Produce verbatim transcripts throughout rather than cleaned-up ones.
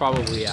probably, yeah.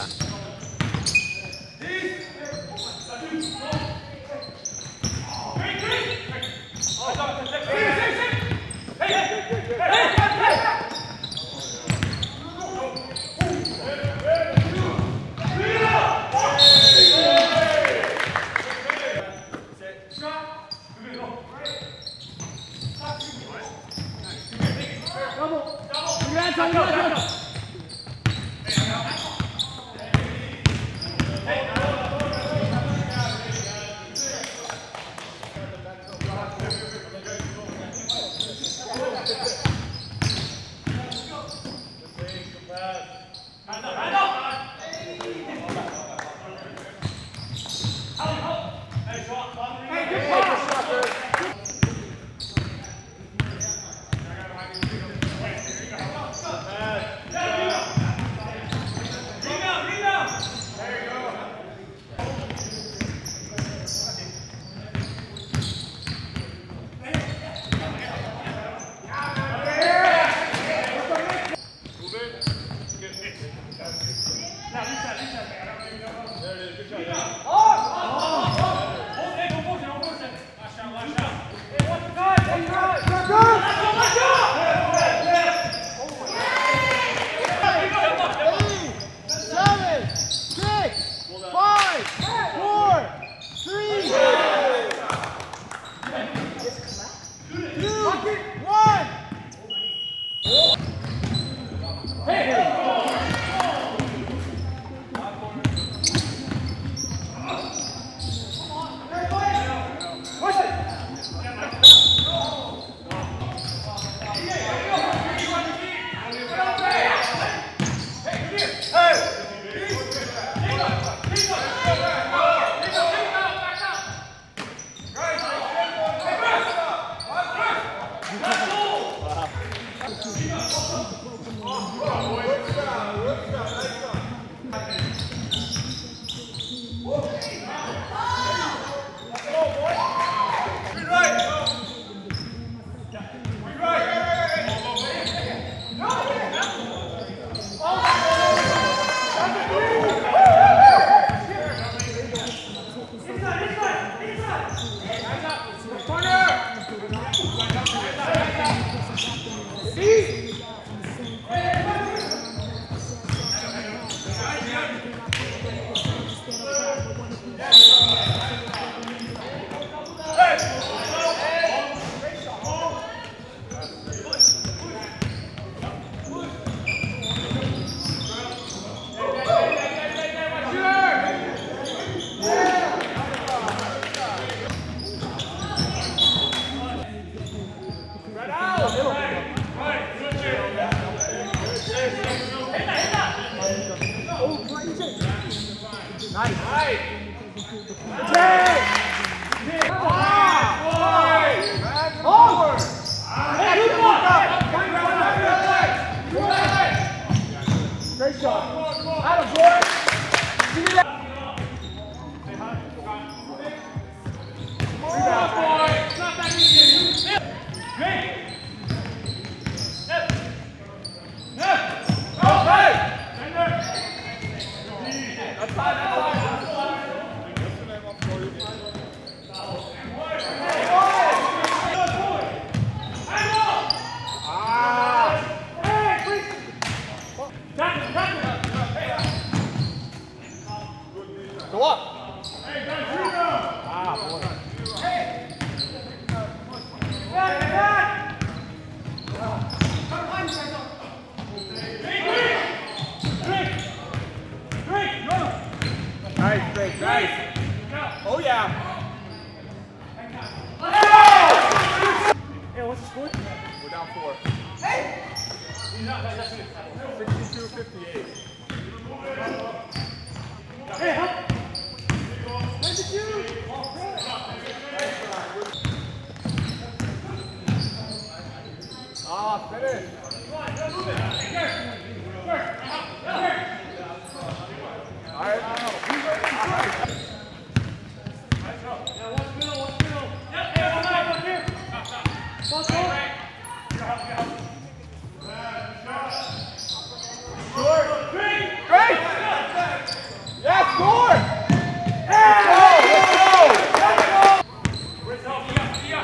Great!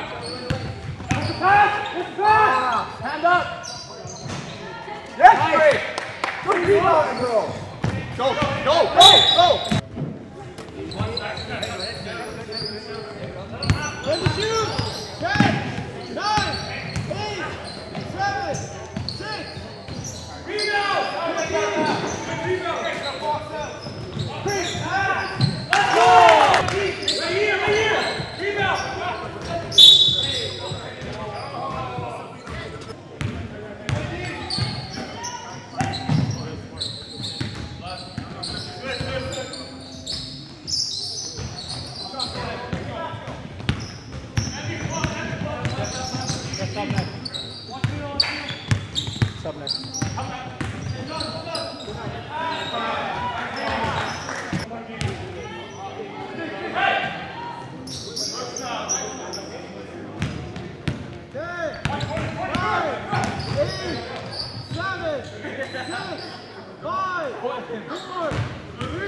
It's a pass! It's a pass! Hand up! Yes, great! Good team on it, girl! Go, go, go, go! Ready to shoot! ten, nine, eight, seven, seven, six, five, four,